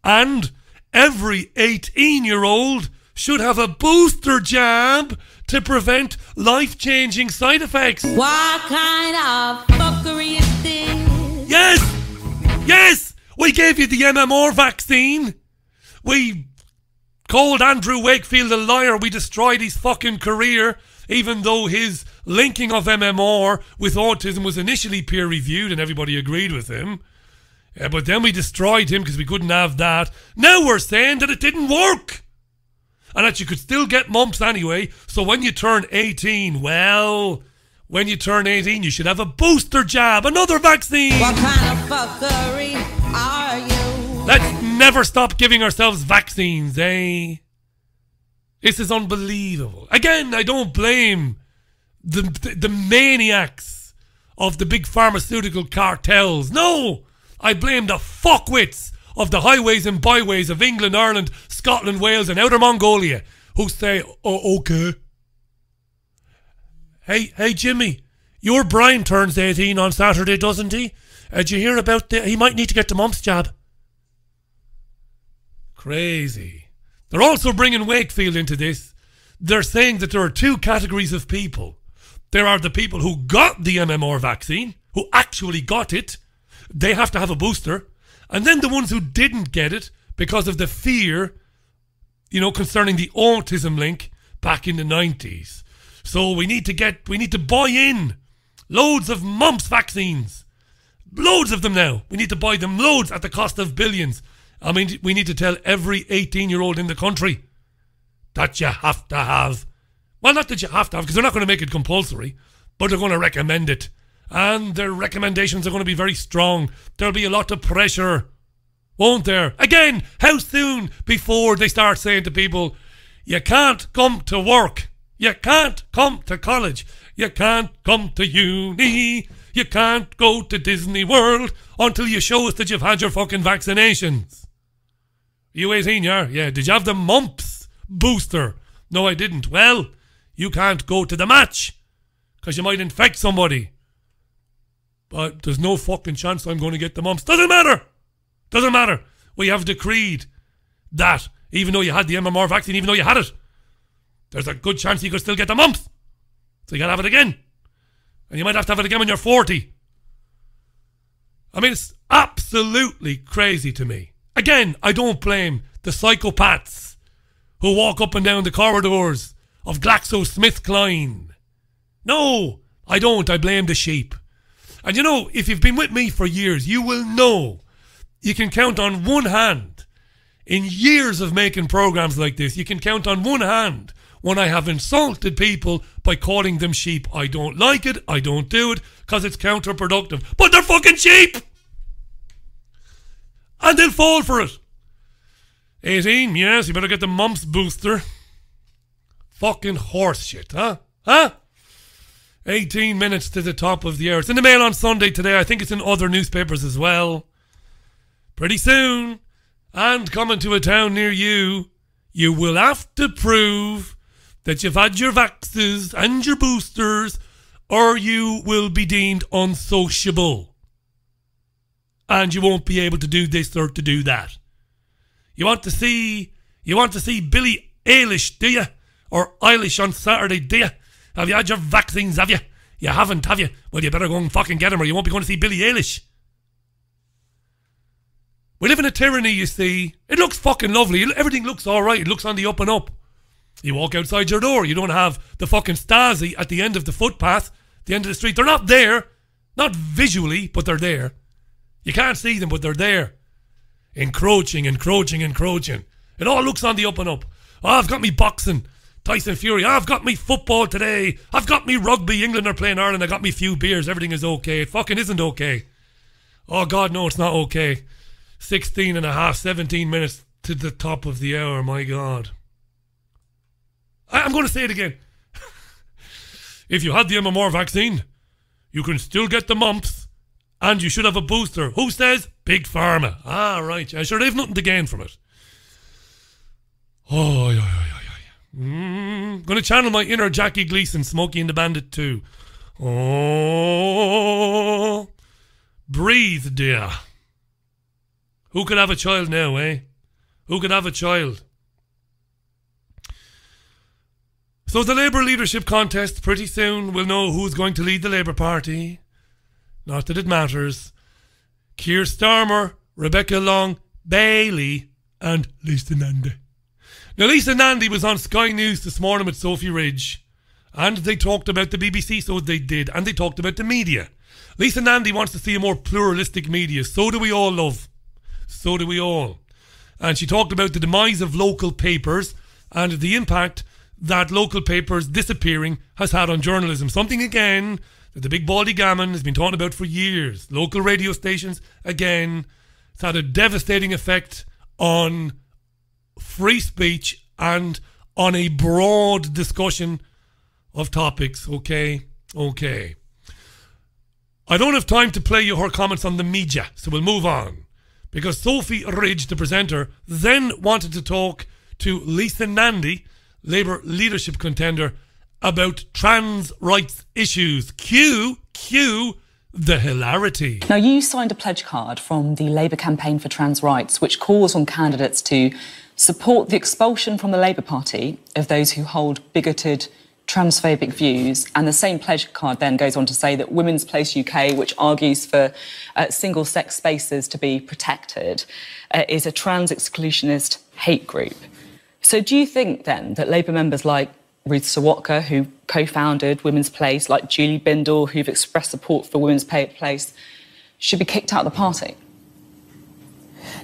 and every 18-year-old should have a booster jab to prevent life-changing side effects. What kind of fuckery is this? Yes! Yes! We gave you the MMR vaccine. We called Andrew Wakefield a liar. We destroyed his fucking career, even though his linking of MMR with autism was initially peer-reviewed and everybody agreed with him. Yeah, but then we destroyed him because we couldn't have that. Now we're saying that it didn't work and that you could still get mumps anyway. So when you turn 18, well, when you turn 18, you should have a booster jab, another vaccine. What kind of fuckery are you? Let's never stop giving ourselves vaccines, eh? This is unbelievable. Again, I don't blame the maniacs of the big pharmaceutical cartels. No, I blame the fuckwits of the highways and byways of England, Ireland, Scotland, Wales and Outer Mongolia who say, oh, okay. Hey, Jimmy, your Brian turns 18 on Saturday, doesn't he? Did you hear about he might need to get the mumps jab. Crazy. They're also bringing Wakefield into this. They're saying that there are two categories of people. There are the people who got the MMR vaccine, who actually got it. They have to have a booster. And then the ones who didn't get it because of the fear, you know, concerning the autism link back in the 90s. So we need to buy in loads of mumps vaccines. Loads of them now. We need to buy them loads at the cost of billions. I mean, we need to tell every 18-year-old in the country that you have to have. Well, not that you have to have, because they're not going to make it compulsory, but they're going to recommend it. And their recommendations are going to be very strong. There'll be a lot of pressure, won't there? Again, how soon before they start saying to people, you can't come to work, you can't come to college, you can't come to uni, you can't go to Disney World until you show us that you've had your fucking vaccinations. You 18, yeah? Yeah. Did you have the mumps booster? No, I didn't. Well, you can't go to the match because you might infect somebody. But there's no fucking chance I'm going to get the mumps. Doesn't matter. Doesn't matter. We have decreed that even though you had the MMR vaccine, even though you had it, there's a good chance you could still get the mumps. So you gotta have it again. And you might have to have it again when you're 40. I mean, it's absolutely crazy to me. Again, I don't blame the psychopaths who walk up and down the corridors of GlaxoSmithKline. No, I don't. I blame the sheep. And you know, if you've been with me for years, you will know you can count on one hand in years of making programs like this. You can count on one hand when I have insulted people by calling them sheep. I don't like it. I don't do it because it's counterproductive. But they're fucking sheep. And they'll fall for it. 18, yes, you better get the mumps booster. Fucking horse shit, huh? Huh? 18 minutes to the top of the hour. It's in the Mail on Sunday today. I think it's in other newspapers as well. Pretty soon. And coming to a town near you, you will have to prove that you've had your vaxes and your boosters, or you will be deemed unsociable. And you won't be able to do this or to do that. You want to see Billie Eilish, do you? Or Eilish on Saturday, do you? Have you had your vaccines, have you? You haven't, have you? Well, you better go and fucking get them or you won't be going to see Billie Eilish. We live in a tyranny, you see. It looks fucking lovely. Everything looks all right. It looks on the up and up. You walk outside your door. You don't have the fucking Stasi at the end of the footpath, the end of the street. They're not there. Not visually, but they're there. You can't see them, but they're there. Encroaching, encroaching, encroaching. It all looks on the up and up. Oh, I've got me boxing, Tyson Fury. Oh, I've got me football today. I've got me rugby. England are playing Ireland. I got me few beers. Everything is okay. It fucking isn't okay. Oh, God, no, it's not okay. 16 and a half, 17 minutes to the top of the hour. My God. I'm going to say it again. If you had the MMR vaccine, you can still get the mumps and you should have a booster. Who says? Big Pharma. Ah, right. I'm sure they have nothing to gain from it. Oh, yeah, yeah, yeah, yeah. I'm going to channel my inner Jackie Gleason, Smokey and the Bandit too. Oh. Breathe, dear. Who could have a child now, eh? Who could have a child? So the Labour leadership contest, pretty soon we'll know who's going to lead the Labour Party. Not that it matters. Keir Starmer, Rebecca Long Bailey and Lisa Nandy. Now Lisa Nandy was on Sky News this morning with Sophie Ridge and they talked about the BBC, so they did, and they talked about the media. Lisa Nandy wants to see a more pluralistic media. So do we all, love. So do we all. And she talked about the demise of local papers and the impact that local papers disappearing has had on journalism. Something, again, that the big baldy gammon has been talking about for years. Local radio stations, again, it's had a devastating effect on free speech and on a broad discussion of topics. Okay, okay. I don't have time to play you her comments on the media, so we'll move on. Because Sophie Ridge, the presenter, then wanted to talk to Lisa Nandy, Labour leadership contender, about trans rights issues. Cue the hilarity. Now, you signed a pledge card from the Labour Campaign for Trans Rights, which calls on candidates to support the expulsion from the Labour Party of those who hold bigoted transphobic views, and the same pledge card then goes on to say that Women's Place UK, which argues for single-sex spaces to be protected, is a trans-exclusionist hate group. So do you think then that Labour members like Ruth Sawatka, who co-founded Women's Place, like Julie Bindle, who've expressed support for Women's Place, should be kicked out of the party?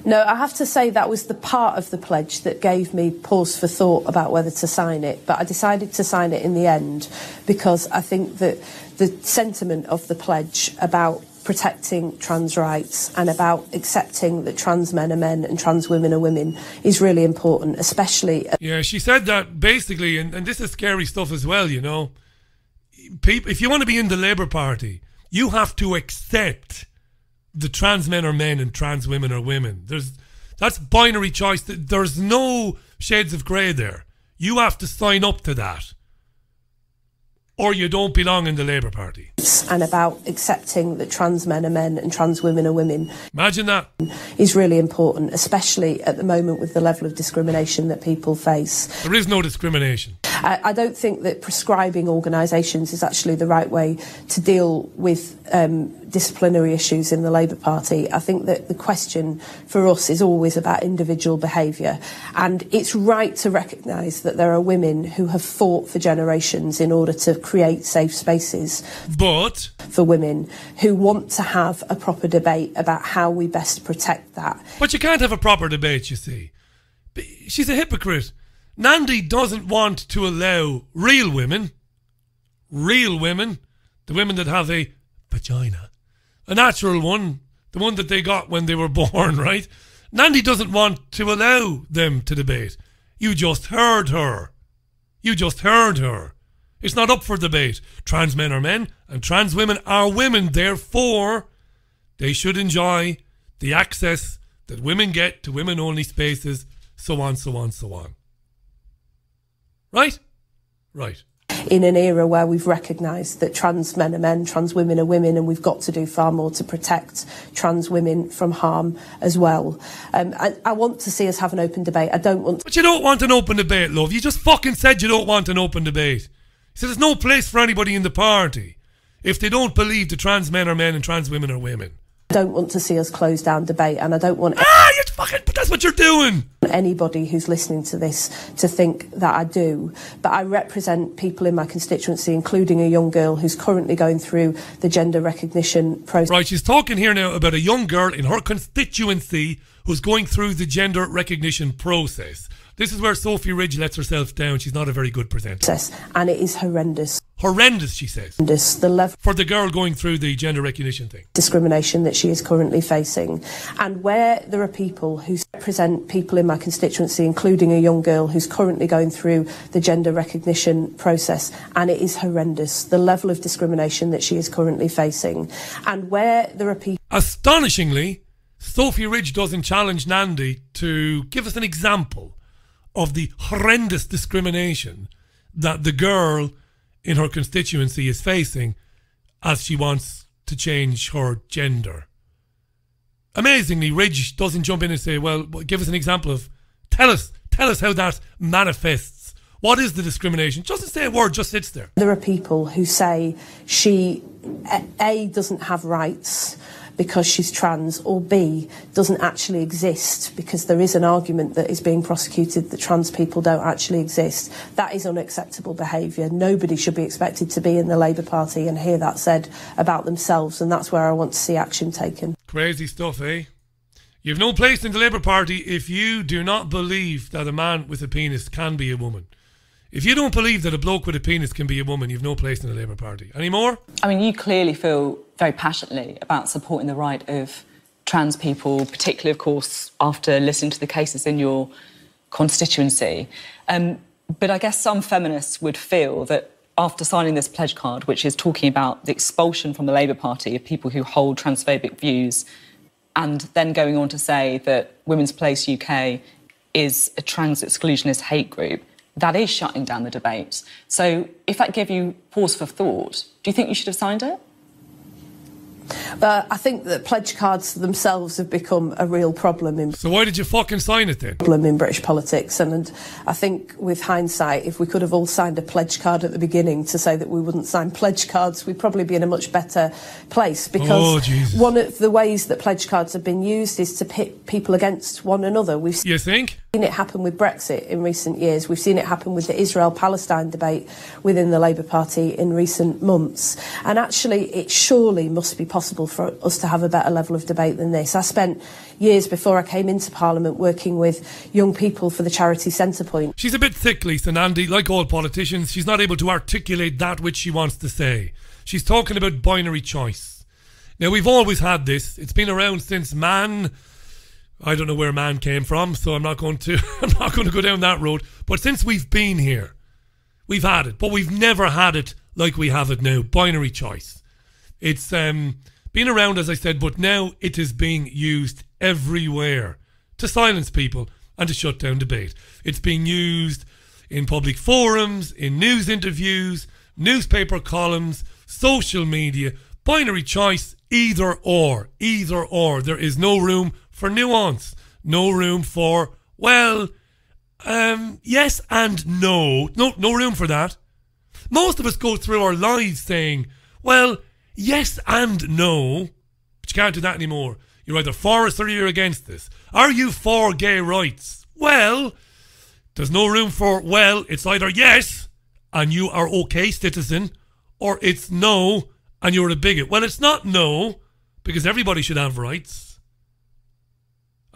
No, I have to say that was the part of the pledge that gave me pause for thought about whether to sign it. But I decided to sign it in the end because I think that the sentiment of the pledge about protecting trans rights and about accepting that trans men are men and trans women are women is really important, especially... Yeah, she said that basically, and this is scary stuff as well, you know. People, if you want to be in the Labour Party, you have to accept... the trans men are men and trans women are women. That's binary choice. There's no shades of grey there. You have to sign up to that. Or you don't belong in the Labour Party. And about accepting that trans men are men and trans women are women. Imagine that. Is really important, especially at the moment with the level of discrimination that people face. There is no discrimination. I don't think that prescribing organisations is actually the right way to deal with disciplinary issues in the Labour Party. I think that the question for us is always about individual behaviour. And it's right to recognise that there are women who have fought for generations in order to create safe spaces for women who want to have a proper debate about how we best protect that. But you can't have a proper debate, you see. She's a hypocrite. Nandy doesn't want to allow real women, the women that have a vagina, a natural one, the one that they got when they were born, right? Nandy doesn't want to allow them to debate. You just heard her. You just heard her. It's not up for debate. Trans men are men and trans women are women. Therefore, they should enjoy the access that women get to women-only spaces, so on, so on, so on. Right? Right. In an era where we've recognised that trans men are men, trans women are women, and we've got to do far more to protect trans women from harm as well. I want to see us have an open debate. I don't want... But you don't want an open debate, love. You just fucking said you don't want an open debate. So there's no place for anybody in the party if they don't believe that trans men are men and trans women are women. don't want to see us close down debate, and I don't want... that's what you're doing! ...anybody who's listening to this to think that I do. But I represent people in my constituency, including a young girl who's currently going through the gender recognition process. Right, she's talking here now about a young girl in her constituency who's going through the gender recognition process. This is where Sophie Ridge lets herself down. She's not a very good presenter. And it is horrendous. Horrendous, she says. The level for the girl going through the gender recognition thing. Discrimination that she is currently facing. And where there are people who represent people in my constituency, including a young girl who's currently going through the gender recognition process, and it is horrendous, the level of discrimination that she is currently facing. And where there are people... Astonishingly, Sophie Ridge doesn't challenge Nandy to give us an example of the horrendous discrimination that the girl in her constituency is facing as she wants to change her gender. Amazingly, Ridge doesn't jump in and say, well, give us an example of, tell us how that manifests. What is the discrimination? She doesn't say a word, just sits there. There are people who say she, A, doesn't have rights because she's trans, or B, doesn't actually exist because there is an argument that is being prosecuted that trans people don't actually exist. That is unacceptable behaviour. Nobody should be expected to be in the Labour Party and hear that said about themselves, and that's where I want to see action taken. Crazy stuff, eh? You've no place in the Labour Party if you do not believe that a man with a penis can be a woman. If you don't believe that a bloke with a penis can be a woman, you've no place in the Labour Party. Any more? I mean, you clearly feel very passionately about supporting the right of trans people, particularly, of course, after listening to the cases in your constituency. But I guess some feminists would feel that after signing this pledge card, which is talking about the expulsion from the Labour Party of people who hold transphobic views, and then going on to say that Women's Place UK is a trans exclusionist hate group, that is shutting down the debate. So if that gave you pause for thought, do you think you should have signed it? I think that pledge cards themselves have become a real problem in... So why did you fucking sign it then? ...problem in British politics, and I think with hindsight, if we could have all signed a pledge card at the beginning to say that we wouldn't sign pledge cards, we'd probably be in a much better place, because one of the ways that pledge cards have been used is to pit people against one another. We've seen it happen with Brexit in recent years. We've seen it happen with the Israel-Palestine debate within the Labour Party in recent months. And actually, it surely must be possible for us to have a better level of debate than this. I spent years before I came into Parliament working with young people for the charity Centrepoint. She's a bit thick, Lisa Nandy. Like all politicians, she's not able to articulate that which she wants to say. She's talking about binary choice. Now, we've always had this. It's been around since man. I don't know where man came from, so I'm not going to go down that road. But since we've been here, we've had it, but we've never had it like we have it now. Binary choice. It's been around, as I said, but now it is being used everywhere to silence people and to shut down debate. It's being used in public forums, in news interviews, newspaper columns, social media. Binary choice, either or, either or. There is no room for nuance, no room for, well, yes and no. No room for that. Most of us go through our lives saying, well, yes and no, but you can't do that anymore. You're either for us or you're against this. Are you for gay rights? Well, there's no room for, well, it's either yes and you are okay, citizen, or it's no and you're a bigot. Well, it's not no, because everybody should have rights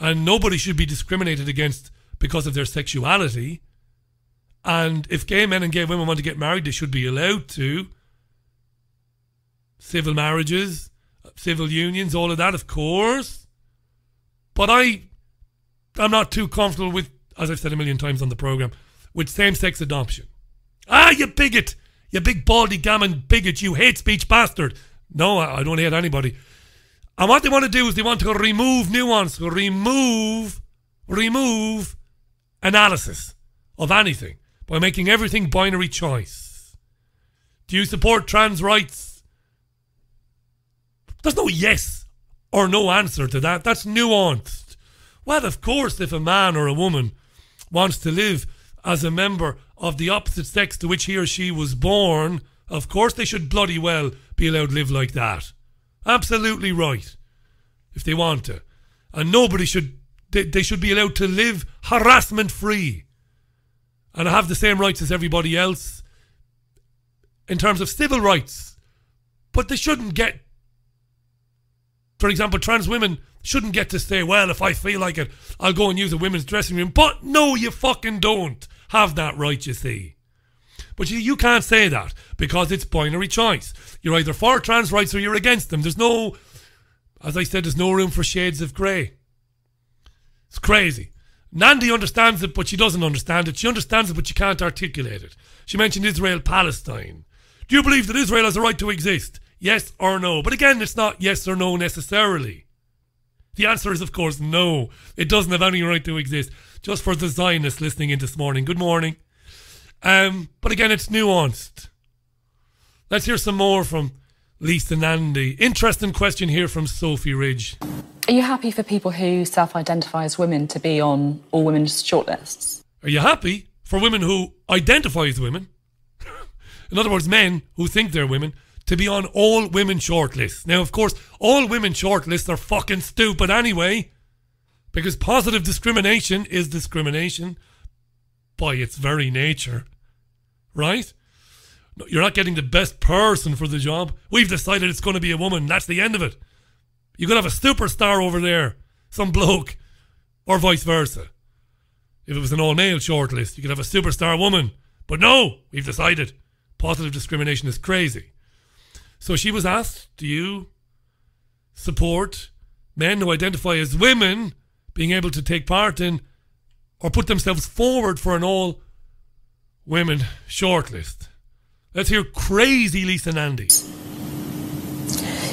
and nobody should be discriminated against because of their sexuality. And if gay men and gay women want to get married, they should be allowed to. Civil marriages, civil unions, all of that, of course. But I'm not too comfortable with, as I've said a million times on the programme, with same-sex adoption. Ah, you bigot! You big baldy gammon bigot, you hate speech bastard! No, I don't hate anybody. And what they want to do is they want to remove nuance, remove analysis of anything by making everything binary choice. Do you support trans rights? There's no yes or no answer to that. That's nuanced. Well, of course, if a man or a woman wants to live as a member of the opposite sex to which he or she was born, of course they should bloody well be allowed to live like that. Absolutely right. if they want to. And nobody should, they should be allowed to live harassment free and have the same rights as everybody else in terms of civil rights. But they shouldn't get, for example, trans women shouldn't get to say, well, if I feel like it, I'll go and use a women's dressing room. But no, you fucking don't have that right, you see. But you can't say that because it's binary choice. You're either for trans rights or you're against them. There's no, as I said, there's no room for shades of grey. It's crazy. Nandy understands it, but she doesn't understand it. She understands it, but she can't articulate it. She mentioned Israel-Palestine. Do you believe that Israel has a right to exist? Yes or no? But again, it's not yes or no necessarily. The answer is, of course, no. It doesn't have any right to exist. Just for the Zionists listening in this morning. Good morning. But again, it's nuanced. Let's hear some more from Lisa Nandy. Interesting question here from Sophie Ridge. Are you happy for people who self-identify as women to be on all women's shortlists? Are you happy for women who identify as women? In other words, men who think they're women, to be on all women shortlists. Now, of course, all women shortlists are fucking stupid anyway, because positive discrimination is discrimination by its very nature, right? You're not getting the best person for the job. We've decided it's going to be a woman. That's the end of it. You could have a superstar over there, some bloke, or vice versa. If it was an all-male shortlist, you could have a superstar woman. But no, we've decided. Positive discrimination is crazy. So she was asked, do you support men who identify as women being able to take part in or put themselves forward for an all-women shortlist? Let's hear crazy Lisa Nandy.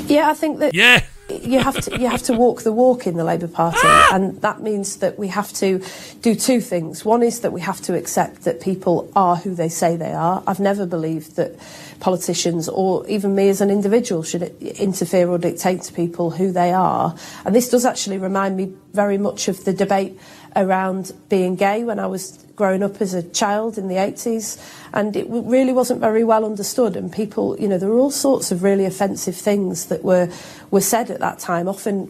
Yeah, I think that you have to walk the walk in the Labour Party, and that means that we have to do two things. One is that we have to accept that people are who they say they are. I've never believed that politicians or even me as an individual should interfere or dictate to people who they are. And this does actually remind me very much of the debate around being gay when I was growing up as a child in the 80s, and it really wasn't very well understood, and people, you know, there were all sorts of really offensive things that were said at that time, often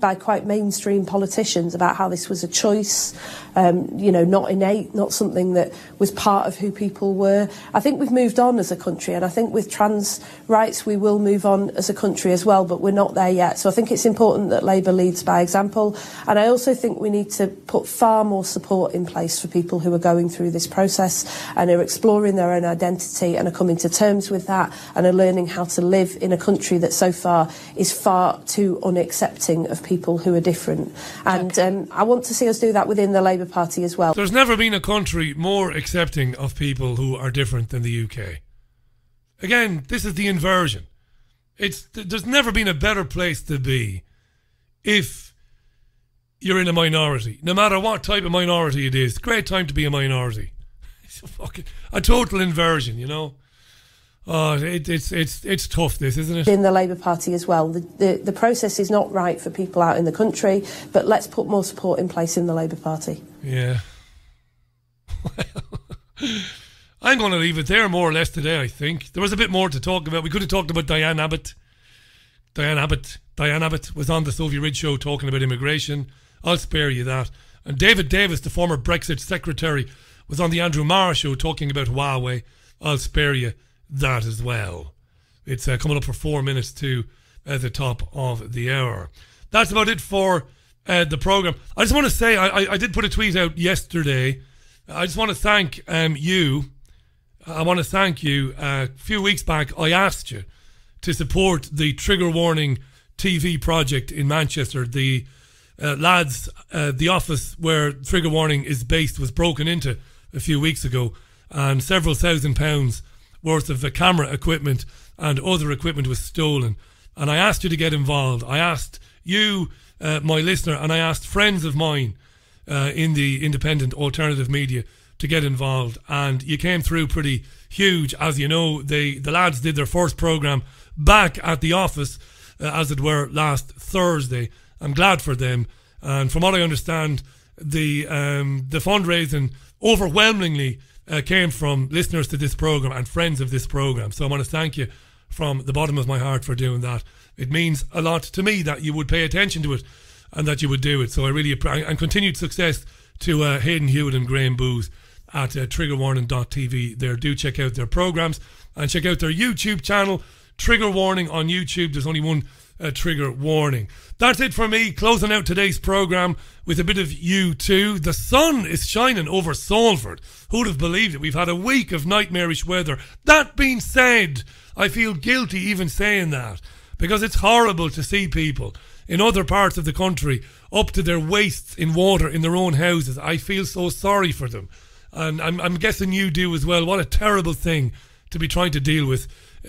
by quite mainstream politicians, about how this was a choice, you know, not innate, not something that was part of who people were. I think we've moved on as a country, and I think with trans rights we will move on as a country as well, but we're not there yet. So I think it's important that Labour leads by example, and I also think we need to put far more support in place for people who are going through this process and are exploring their own identity and are coming to terms with that and are learning how to live in a country that so far is far too unaccepting of people who are different. And I want to see us do that within the Labour Party as well. There's never been a country more accepting of people who are different than the UK. Again, this is the inversion. There's never been a better place to be if you're in a minority, no matter what type of minority it is. Great time to be a minority. It's a total inversion, you know. It's tough, this, isn't it? In the Labour Party as well, the process is not right for people out in the country, but let's put more support in place in the Labour Party. Yeah. Well, I'm going to leave it there more or less today, I think. There was a bit more to talk about. We could have talked about Diane Abbott. Diane Abbott was on the Sophie Ridge show talking about immigration. I'll spare you that. And David Davis, the former Brexit secretary, was on the Andrew Marr show talking about Huawei. I'll spare you that as well. It's coming up for 4 minutes to at the top of the hour. That's about it for the programme. I just want to say, I did put a tweet out yesterday. I just want to thank you. I want to thank you. A few weeks back, I asked you to support the Trigger Warning TV project in Manchester. The lads, the office where Trigger Warning is based was broken into a few weeks ago, and several £1,000s worth of camera equipment and other equipment was stolen. And I asked you to get involved. I asked you, my listener, and I asked friends of mine in the independent alternative media to get involved, and you came through pretty huge. As you know, the lads did their first programme back at the office, as it were, last Thursday. I'm glad for them, and from what I understand, the fundraising overwhelmingly came from listeners to this programme and friends of this programme. So I want to thank you from the bottom of my heart for doing that. It means a lot to me that you would pay attention to it and that you would do it. So I really appreciate, and continued success to Hayden Hewitt and Graham Booth at triggerwarning.tv. There, do check out their programmes and check out their YouTube channel, Trigger Warning on YouTube. There's only one Trigger Warning. That's it for me, closing out today's programme with a bit of U2. The sun is shining over Salford. Who'd have believed it? We've had a week of nightmarish weather. That being said, I feel guilty even saying that, because it's horrible to see people in other parts of the country up to their waists in water in their own houses. I feel so sorry for them. And I'm guessing you do as well. What a terrible thing to be trying to deal with.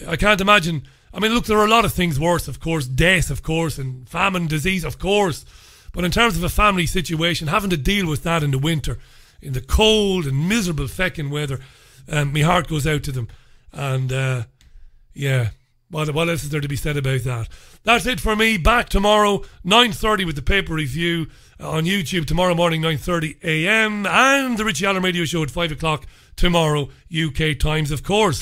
I can't imagine. I mean, look, there are a lot of things worse, of course. Death, of course, and famine, disease, of course. But in terms of a family situation, having to deal with that in the winter, in the cold and miserable feckin' weather, my heart goes out to them. And, yeah, what else is there to be said about that? That's it for me. Back tomorrow, 9:30 with the paper review on YouTube. Tomorrow morning, 9:30 a.m. And the Richie Allen Radio Show at 5 o'clock tomorrow, UK times, of course.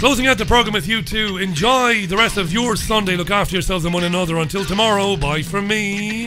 Closing out the programme with you two. Enjoy the rest of your Sunday. Look after yourselves and one another. Until tomorrow, bye from me.